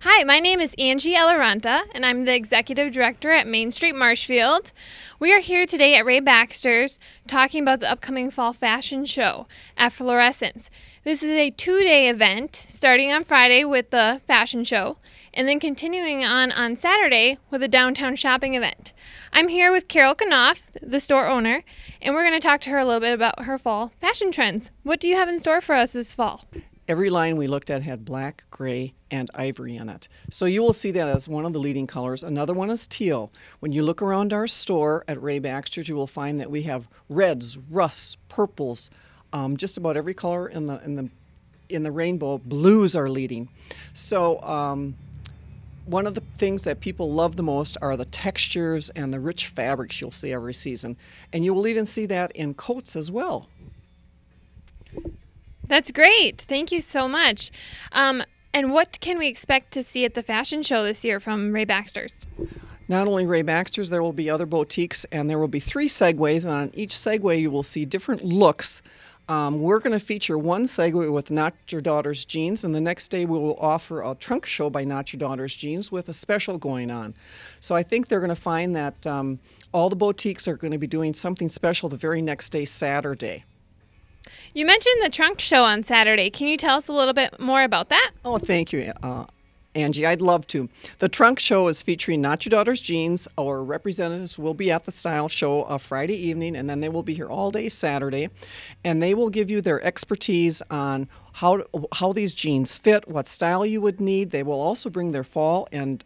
Hi, my name is Angie Eloranta, and I'm the Executive Director at Main Street Marshfield. We are here today at Rae Baxter's talking about the upcoming fall fashion show, Efflorescence. This is a two-day event starting on Friday with the fashion show and then continuing on Saturday with a downtown shopping event. I'm here with Carol Knopf, the store owner, and we're going to talk to her a little bit about her fall fashion trends. What do you have in store for us this fall? Every line we looked at had black, gray, and ivory in it. So you will see that as one of the leading colors. Another one is teal. When you look around our store at Rae Baxter's, you will find that we have reds, rusts, purples, just about every color in the rainbow. Blues are leading. So one of the things that people love the most are the textures and the rich fabrics you'll see every season. And you will even see that in coats as well. That's great. Thank you so much. And what can we expect to see at the fashion show this year from Rae Baxter's? Not only Rae Baxter's, there will be other boutiques, and there will be three segues, and on each segue you will see different looks. We're going to feature one segue with Not Your Daughter's Jeans, and the next day we will offer a trunk show by Not Your Daughter's Jeans with a special going on. So I think they're going to find that all the boutiques are going to be doing something special the very next day, Saturday. You mentioned the trunk show on Saturday. Can you tell us a little bit more about that? Oh, thank you, Angie. I'd love to. The trunk show is featuring Not Your Daughter's Jeans. Our representatives will be at the style show Friday evening, and then they will be here all day Saturday. And they will give you their expertise on how these jeans fit, what style you would need. They will also bring their fall and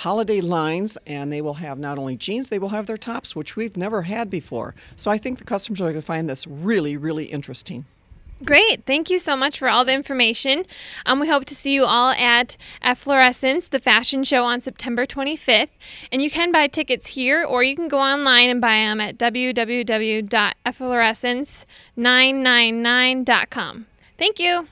holiday lines, and they will have not only jeans, they will have their tops, which we've never had before. So I think the customers are going to find this really, really interesting. Great. Thank you so much for all the information. We hope to see you all at Efflorescence, the fashion show, on September 25th. And you can buy tickets here, or you can go online and buy them at www.efflorescence999.com. Thank you.